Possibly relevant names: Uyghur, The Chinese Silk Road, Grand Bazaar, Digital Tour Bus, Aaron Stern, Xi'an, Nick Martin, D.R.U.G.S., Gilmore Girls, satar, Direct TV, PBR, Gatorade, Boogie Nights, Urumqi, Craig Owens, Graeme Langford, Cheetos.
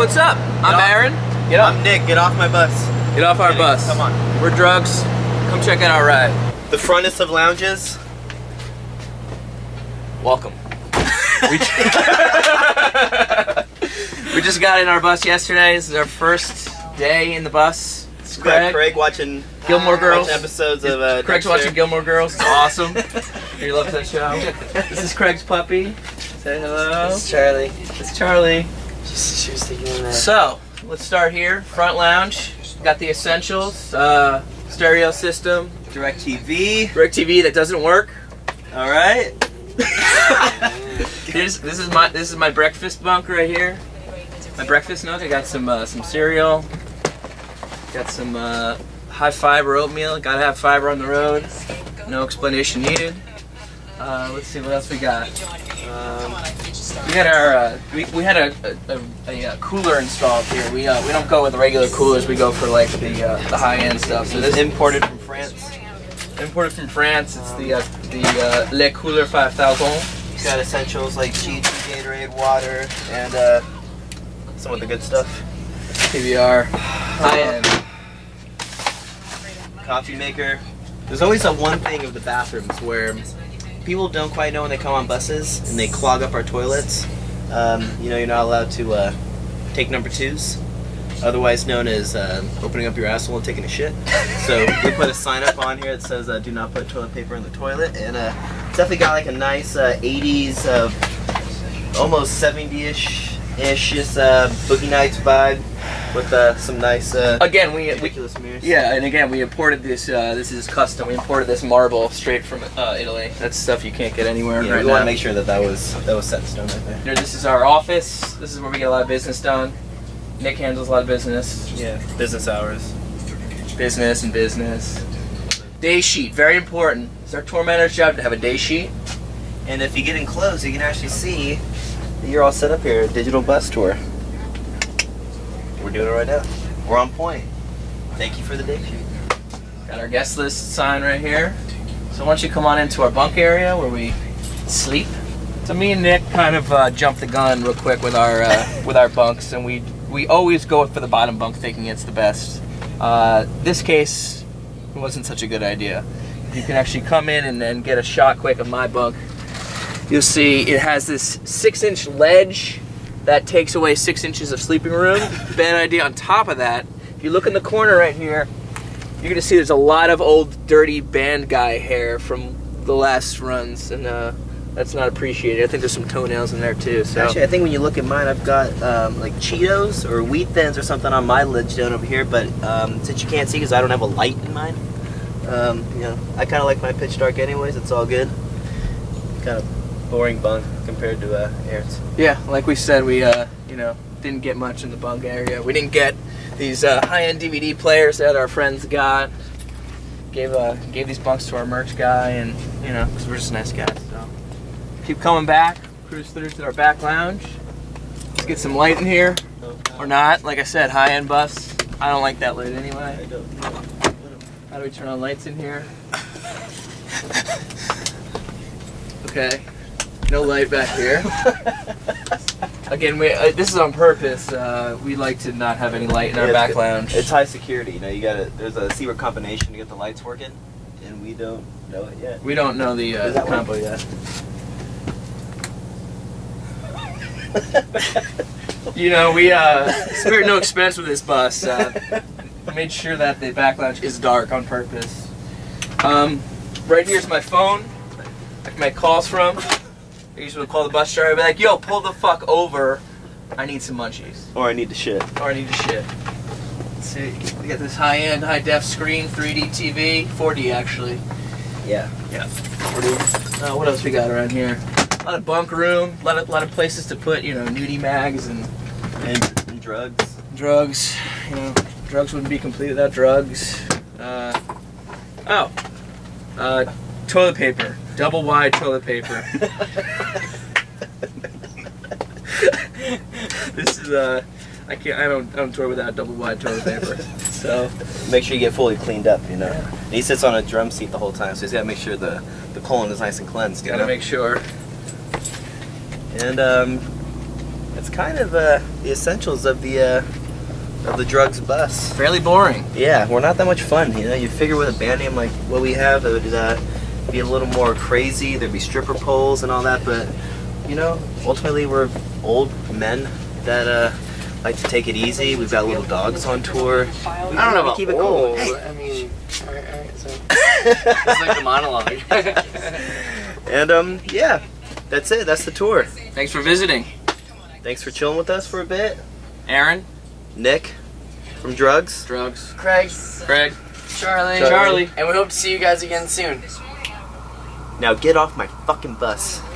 what's up? I'm Aaron. Get up. I'm Nick. Get off my bus. Get off our bus. Come on. We're drugs. Come check out our ride. The frontest of lounges. Welcome. We just got in our bus yesterday. This is our first day in the bus. It's Craig watching Gilmore Girls. Episodes of Craig's watching Gilmore Girls. It's awesome. He loves that show. This is Craig's puppy. Say hello. It's Charlie. It's Charlie. She was thinking that. So let's start here. Front lounge. Got the essentials. Stereo system. Direct TV. Direct TV that doesn't work. All right. This is my breakfast bunk right here. My breakfast nook. I got some cereal. Got some high fiber oatmeal. Gotta have fiber on the road. No explanation needed. Let's see what else we got. We got our we had a cooler installed here. We don't go with regular coolers. We go for like the high end stuff. So this is imported from France. Imported from France. It's the Le Cooler 5000. It's got essentials like cheese, Gatorade, water, and some of the good stuff. PBR, high-end coffee maker. There's always that one thing of the bathrooms where people don't quite know when they come on buses and they clog up our toilets. You know, you're not allowed to take number twos, otherwise known as opening up your asshole and taking a shit. So we put a sign up on here that says do not put toilet paper in the toilet, and it's definitely got like a nice 80s, almost 70-ish Boogie Nights vibe with some nice again ridiculous mirrors. Yeah, and again we imported this, this is custom, we imported this marble straight from Italy. That's stuff you can't get anywhere. Yeah, right, we want to make sure that was set in stone right there. Here, this is our office. This is where we get a lot of business done. Nick handles a lot of business. Yeah, business hours. Business and business. Day sheet, very important. It's our tour manager's job to have a day sheet. And if you get in close, you can actually see that you're all set up here, digital bus tour. We're doing it right now. We're on point. Thank you for the day sheet. Got our guest list sign right here. So once you come on into our bunk area where we sleep. So me and Nick kind of jumped the gun real quick with our bunks, and we always go for the bottom bunk thinking it's the best. This case, it wasn't such a good idea. You can actually come in and then get a shot quick of my bunk. You'll see it has this 6-inch ledge that takes away 6 inches of sleeping room. Bad idea. On top of that, if you look in the corner right here, you're gonna see there's a lot of old dirty band guy hair from the last runs, and that's not appreciated. I think there's some toenails in there too. So actually, I think when you look at mine, I've got like Cheetos or Wheat Thins or something on my ledge down over here. But since you can't see because I don't have a light in mine, you know, I kind of like my pitch dark anyways. It's all good. Kind of boring bunk compared to Aaron's. Yeah, like we said, we you know, didn't get much in the bunk area. We didn't get these high-end DVD players that our friends got. Gave these bunks to our merch guy, and you know, because we're just nice guys. So. Keep coming back, cruise through to our back lounge. Let's get some light in here, or not. Like I said, high-end bus. I don't like that light anyway. How do we turn on lights in here? Okay, no light back here. Again, we this is on purpose. We like to not have any light in our back lounge. It's high security. You know, you gotta. There's a secret combination to get the lights working, and we don't know it yet. We don't know the combo yet. You know, we spared no expense with this bus. Made sure that the back lounge is dark on purpose. Right here's my phone. I can make calls from. I usually call the bus driver and be like, yo, pull the fuck over. I need some munchies. Or I need to shit. Or I need to shit. Let's see, we got this high-end, high-def screen, 3D TV, 4D actually. Yeah. Yeah. 4D. What else we got around here? A lot of bunk room, a lot of places to put, you know, nudie mags and drugs. Drugs, you know, drugs wouldn't be complete without drugs. Toilet paper, double wide toilet paper. This is I don't tour without double wide toilet paper. So make sure you get fully cleaned up, you know. Yeah. And he sits on a drum seat the whole time, so he's got to make sure the colon is nice and cleansed. Got to make sure. And It's kind of the essentials of the drugs bus. Fairly boring. Yeah, we're not that much fun, you know. You figure with a band name like what we have, it would be a little more crazy. There'd be stripper poles and all that, but you know, ultimately we're old men that like to take it easy. We've got little dogs on tour. I don't know about keep it cool. I mean, all right, so. It's like a monologue. And yeah, that's it. That's the tour. Thanks for visiting. Thanks for chilling with us for a bit. Aaron. Nick. From Drugs. Drugs. Craig. Craig. Charlie. Charlie. And we hope to see you guys again soon. Now get off my fucking bus.